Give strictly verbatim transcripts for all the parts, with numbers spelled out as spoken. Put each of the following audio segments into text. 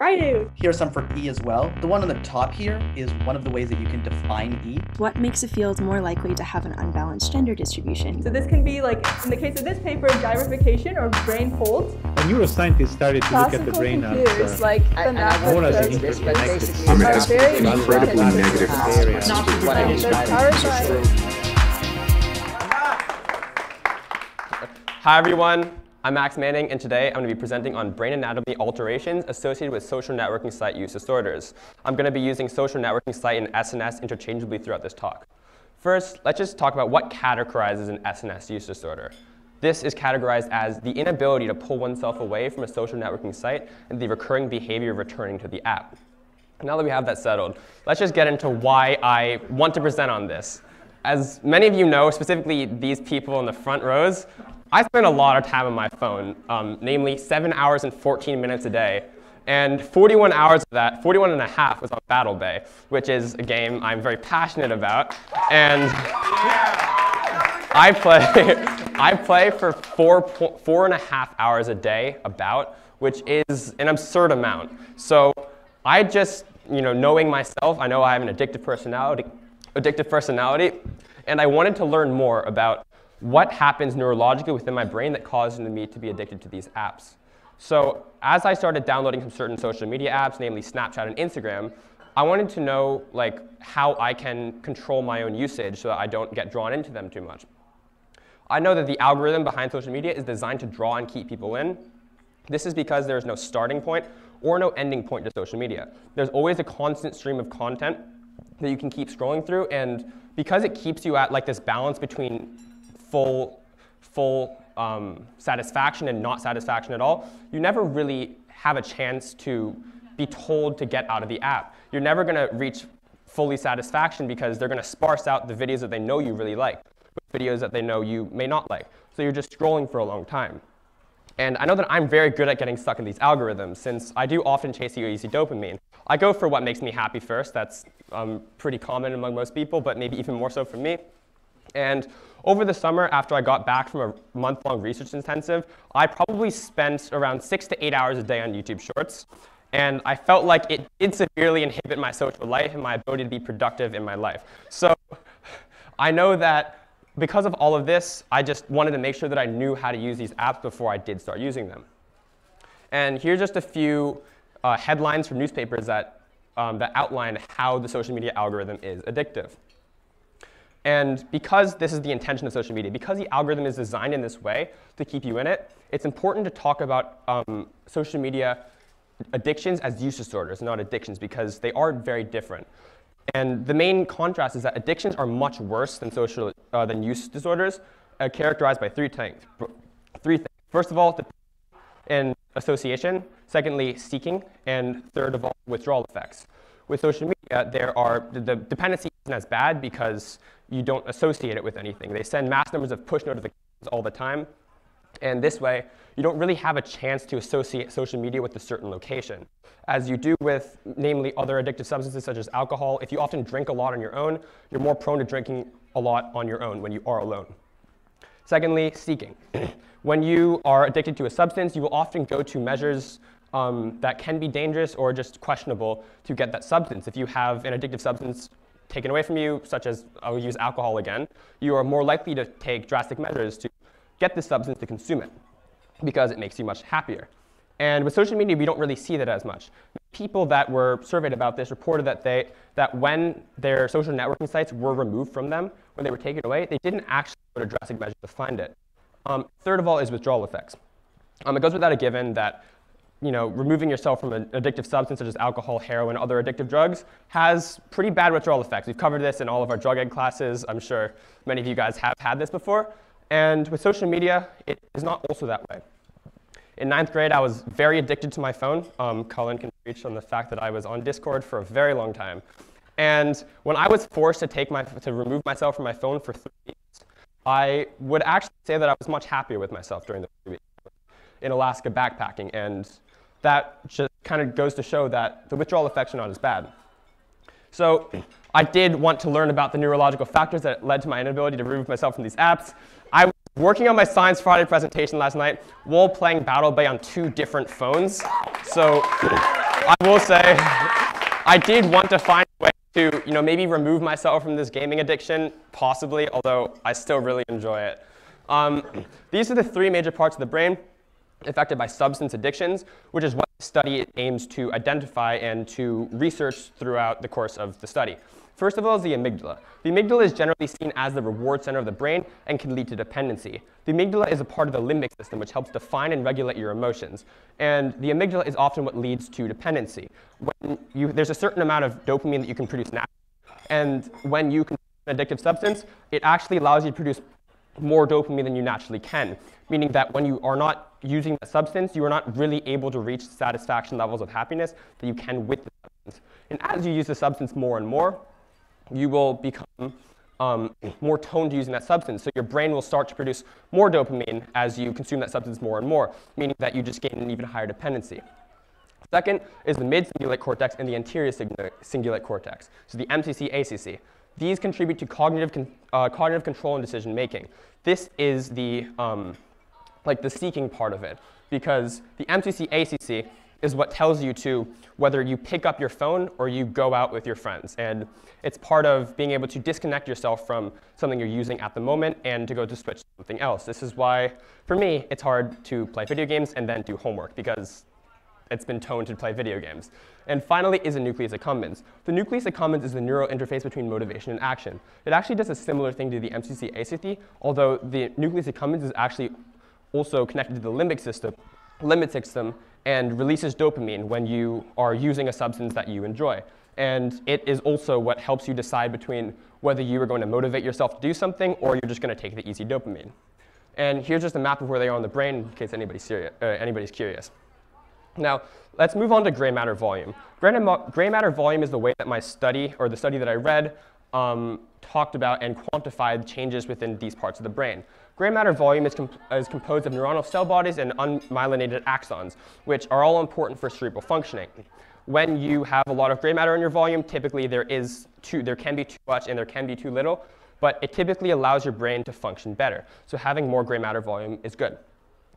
Friday. Here's some for E as well. The one on the top here is one of the ways that you can define E. What makes a field more likely to have an unbalanced gender distribution? So this can be like, in the case of this paper, gyrification or brain folds. A neuroscientist started to Classical look at the brain as uh, like more as an interconnected. An incredibly negative experience. Not what I described. Hi everyone, I'm Max Manning, and today I'm going to be presenting on brain anatomy alterations associated with social networking site use disorders. I'm going to be using social networking site and S N S interchangeably throughout this talk. First, let's just talk about what categorizes an S N S use disorder. This is categorized as the inability to pull oneself away from a social networking site and the recurring behavior of returning to the app. Now that we have that settled, let's just get into why I want to present on this. As many of you know, specifically these people in the front rows, I spend a lot of time on my phone, um, namely seven hours and fourteen minutes a day. And forty-one hours of that, forty-one and a half was on Battle Bay, which is a game I'm very passionate about. And I play, I play for four, four and a half hours a day about, which is an absurd amount. So I just, you know, knowing myself, I know I have an addictive personality, addictive personality, and I wanted to learn more about what happens neurologically within my brain that causes me to be addicted to these apps. So as I started downloading some certain social media apps, namely Snapchat and Instagram, I wanted to know like how I can control my own usage so that I don't get drawn into them too much. I know that the algorithm behind social media is designed to draw and keep people in. This is because there is no starting point or no ending point to social media. There's always a constant stream of content that you can keep scrolling through, and because it keeps you at like this balance between full, full um, satisfaction and not satisfaction at all, you never really have a chance to be told to get out of the app. You're never going to reach fully satisfaction because they're going to sparse out the videos that they know you really like with videos that they know you may not like. So you're just scrolling for a long time. And I know that I'm very good at getting stuck in these algorithms since I do often chase the easy dopamine. I go for what makes me happy first. That's um, pretty common among most people, but maybe even more so for me. And over the summer, after I got back from a month-long research intensive, I probably spent around six to eight hours a day on YouTube Shorts. And I felt like it did severely inhibit my social life and my ability to be productive in my life. So I know that because of all of this, I just wanted to make sure that I knew how to use these apps before I did start using them. And here's just a few uh, headlines from newspapers that, um, that outline how the social media algorithm is addictive. And because this is the intention of social media, because the algorithm is designed in this way to keep you in it, it's important to talk about um, social media addictions as use disorders, not addictions, because they are very different. And the main contrast is that addictions are much worse than, social, uh, than use disorders, uh, characterized by three things. Three things. First of all, and association. Secondly, seeking. And third of all, withdrawal effects. With social media, there are the dependency isn't as bad because you don't associate it with anything. They send mass numbers of push notifications all the time. And this way, you don't really have a chance to associate social media with a certain location. As you do with, namely, other addictive substances such as alcohol, if you often drink a lot on your own, you're more prone to drinking a lot on your own when you are alone. Secondly, seeking. When you are addicted to a substance, you will often go to measures Um, that can be dangerous or just questionable to get that substance. If you have an addictive substance taken away from you, such as, I'll use alcohol again, you are more likely to take drastic measures to get this substance to consume it because it makes you much happier. And with social media, we don't really see that as much. People that were surveyed about this reported that, they, that when their social networking sites were removed from them, when they were taken away, they didn't actually go to drastic measures to find it. Um, third of all is withdrawal effects. Um, it goes without a given that you know, removing yourself from an addictive substance such as alcohol, heroin, other addictive drugs has pretty bad withdrawal effects. We've covered this in all of our drug ed classes. I'm sure many of you guys have had this before. And with social media, it is not also that way. In ninth grade, I was very addicted to my phone. Um, Colin can preach on the fact that I was on Discord for a very long time. And when I was forced to, take my, to remove myself from my phone for three weeks, I would actually say that I was much happier with myself during the three weeks in Alaska backpacking. And that just kind of goes to show that the withdrawal effects are not as bad. So I did want to learn about the neurological factors that led to my inability to remove myself from these apps. I was working on my Science Friday presentation last night while playing Battle Bay on two different phones. So I will say, I did want to find a way to, you know, maybe remove myself from this gaming addiction, possibly, although I still really enjoy it. Um, these are the three major parts of the brain affected by substance addictions, which is what the study aims to identify and to research throughout the course of the study. First of all is the amygdala. The amygdala is generally seen as the reward center of the brain and can lead to dependency. The amygdala is a part of the limbic system, which helps define and regulate your emotions. And the amygdala is often what leads to dependency. When you, there's a certain amount of dopamine that you can produce naturally, and when you consume an addictive substance, it actually allows you to produce more dopamine than you naturally can, meaning that when you are not using the substance, you are not really able to reach satisfaction levels of happiness that you can with the substance. And as you use the substance more and more, you will become um, more toned to using that substance. So your brain will start to produce more dopamine as you consume that substance more and more, meaning that you just gain an even higher dependency. Second is the mid cingulate cortex and the anterior cingulate cortex, so the M C C, A C C. These contribute to cognitive, con uh, cognitive control and decision making. This is the, um, like the seeking part of it, because the M C C, A C C is what tells you to whether you pick up your phone or you go out with your friends. And it's part of being able to disconnect yourself from something you're using at the moment and to go to switch to something else. This is why, for me, it's hard to play video games and then do homework, because it's been toned to play video games. And finally is the nucleus accumbens. The nucleus accumbens is the neural interface between motivation and action. It actually does a similar thing to the M C C A C C, although the nucleus accumbens is actually also connected to the limbic system, limbic system, and releases dopamine when you are using a substance that you enjoy. And it is also what helps you decide between whether you are going to motivate yourself to do something or you're just going to take the easy dopamine. And here's just a map of where they are in the brain in case anybody's, serious, uh, anybody's curious. Now, let's move on to gray matter volume. Gray, gray matter volume is the way that my study, or the study that I read, um, talked about and quantified changes within these parts of the brain. Gray matter volume is, comp is composed of neuronal cell bodies and unmyelinated axons, which are all important for cerebral functioning. When you have a lot of gray matter in your volume, typically there, is too, there can be too much and there can be too little, but it typically allows your brain to function better. So having more gray matter volume is good.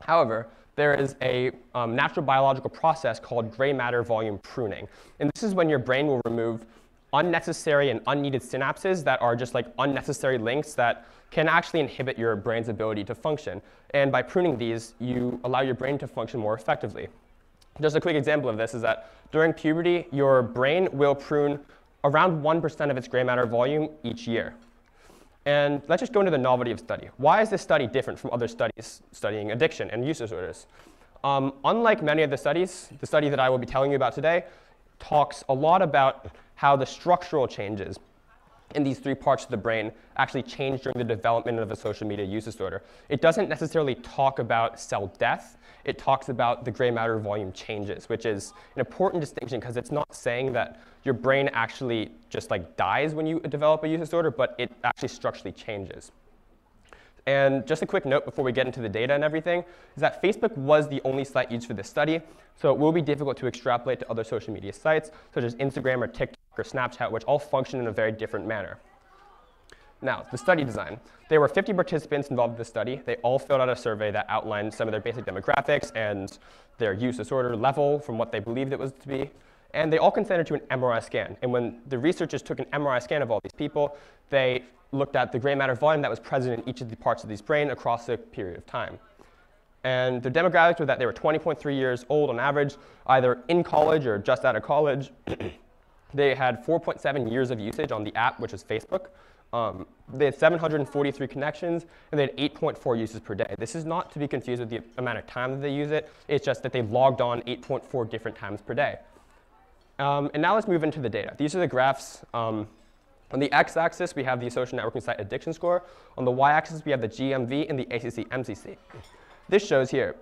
However, there is a um, natural biological process called gray matter volume pruning. And this is when your brain will remove unnecessary and unneeded synapses that are just like unnecessary links that can actually inhibit your brain's ability to function. And by pruning these, you allow your brain to function more effectively. Just a quick example of this is that during puberty, your brain will prune around one percent of its gray matter volume each year. And let's just go into the novelty of study. Why is this study different from other studies studying addiction and use disorders? Um, unlike many of the studies, the study that I will be telling you about today talks a lot about how the structural changes in these three parts of the brain actually change during the development of a social media use disorder. It doesn't necessarily talk about cell death. It talks about the gray matter volume changes, which is an important distinction because it's not saying that your brain actually just like dies when you develop a use disorder, but it actually structurally changes. And just a quick note before we get into the data and everything is that Facebook was the only site used for this study, so it will be difficult to extrapolate to other social media sites such as Instagram or TikTok or Snapchat, which all function in a very different manner. Now, the study design. There were fifty participants involved in the study. They all filled out a survey that outlined some of their basic demographics and their use disorder level from what they believed it was to be. And they all consented to an M R I scan. And when the researchers took an M R I scan of all these people, they looked at the gray matter volume that was present in each of the parts of these brain across a period of time. And their demographics were that they were twenty point three years old on average, either in college or just out of college. They had four point seven years of usage on the app, which is Facebook. Um, they had seven hundred forty-three connections, and they had eight point four uses per day. This is not to be confused with the amount of time that they use it. It's just that they logged on eight point four different times per day. Um, and now let's move into the data. These are the graphs. Um, on the x-axis, we have the social networking site addiction score. On the y-axis, we have the G M V and the A C C M C C. This shows here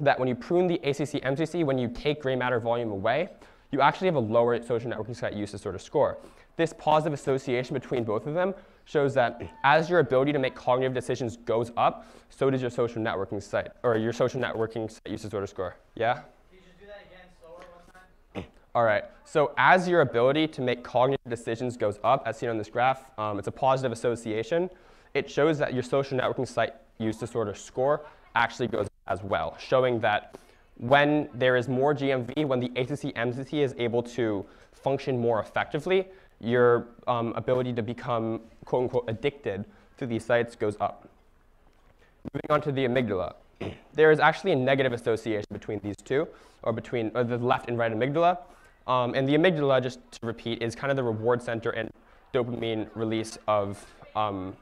that when you prune the A C C M C C, when you take gray matter volume away, you actually have a lower social networking site use disorder score. This positive association between both of them shows that as your ability to make cognitive decisions goes up, so does your social networking site, or your social networking site use disorder score. Yeah? Can you just do that again slower one time? All right. So as your ability to make cognitive decisions goes up, as seen on this graph, um, it's a positive association. It shows that your social networking site use disorder score actually goes up as well, showing that when there is more G M V, when the A C C entity is able to function more effectively, your um, ability to become quote unquote addicted to these sites goes up. Moving on to the amygdala. There is actually a negative association between these two, or between or the left and right amygdala. Um, and the amygdala, just to repeat, is kind of the reward center and dopamine release of um,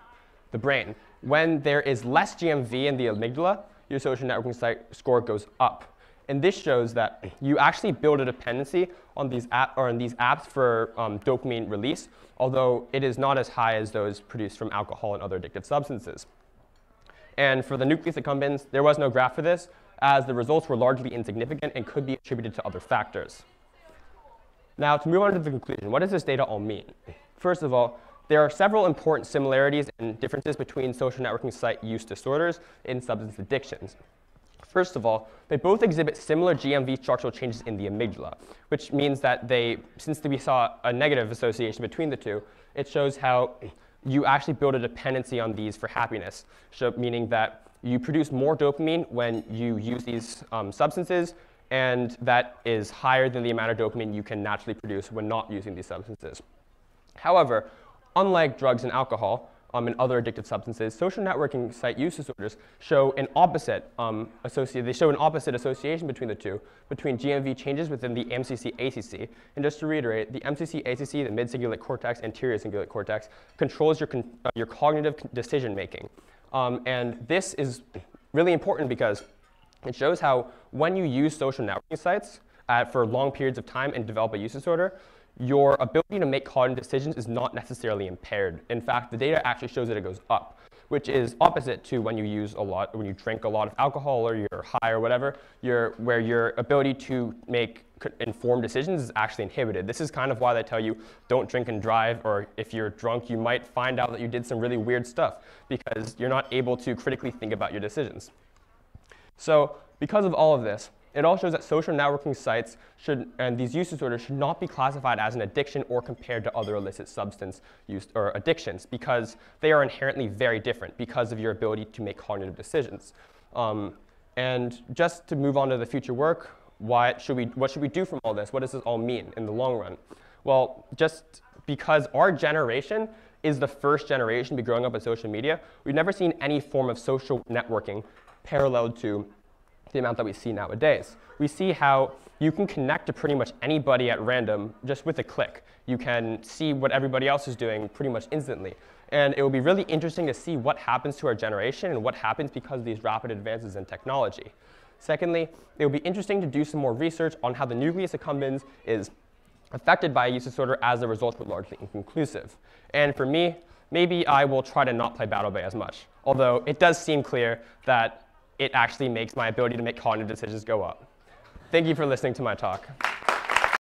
the brain. When there is less G M V in the amygdala, your social networking site score goes up. And this shows that you actually build a dependency on these, app, or on these apps for um, dopamine release, although it is not as high as those produced from alcohol and other addictive substances. And for the nucleus accumbens, there was no graph for this, as the results were largely insignificant and could be attributed to other factors. Now, to move on to the conclusion, what does this data all mean? First of all, there are several important similarities and differences between social networking site use disorders and substance addictions. First of all, they both exhibit similar G M V structural changes in the amygdala, which means that they, since we saw a negative association between the two, it shows how you actually build a dependency on these for happiness, so meaning that you produce more dopamine when you use these um, substances, and that is higher than the amount of dopamine you can naturally produce when not using these substances. However, unlike drugs and alcohol um, and other addictive substances, social networking site use disorders show an opposite um, associate. They show an opposite association between the two, between G M V changes within the M C C A C C. And just to reiterate, the M C C A C C, the mid cingulate cortex, anterior cingulate cortex, controls your con uh, your cognitive decision making, um, and this is really important because it shows how when you use social networking sites uh, for long periods of time and develop a use disorder, your ability to make cognitive decisions is not necessarily impaired. In fact, the data actually shows that it goes up, which is opposite to when you use a lot, when you drink a lot of alcohol or you're high or whatever, you're, where your ability to make informed decisions is actually inhibited. This is kind of why they tell you don't drink and drive, or if you're drunk, you might find out that you did some really weird stuff because you're not able to critically think about your decisions. So because of all of this, it all shows that social networking sites should, and these use disorders should not be classified as an addiction or compared to other illicit substance use or addictions, because they are inherently very different because of your ability to make cognitive decisions. Um, and just to move on to the future work, why should we, what should we do from all this? What does this all mean in the long run? Well, just because our generation is the first generation to be growing up with social media, we've never seen any form of social networking paralleled to the amount that we see nowadays. We see how you can connect to pretty much anybody at random just with a click. You can see what everybody else is doing pretty much instantly. And it will be really interesting to see what happens to our generation and what happens because of these rapid advances in technology. Secondly, it will be interesting to do some more research on how the nucleus accumbens is affected by a use disorder, as the results were largely inconclusive. And for me, maybe I will try to not play Battle Bay as much, although it does seem clear that it actually makes my ability to make cognitive decisions go up. Thank you for listening to my talk.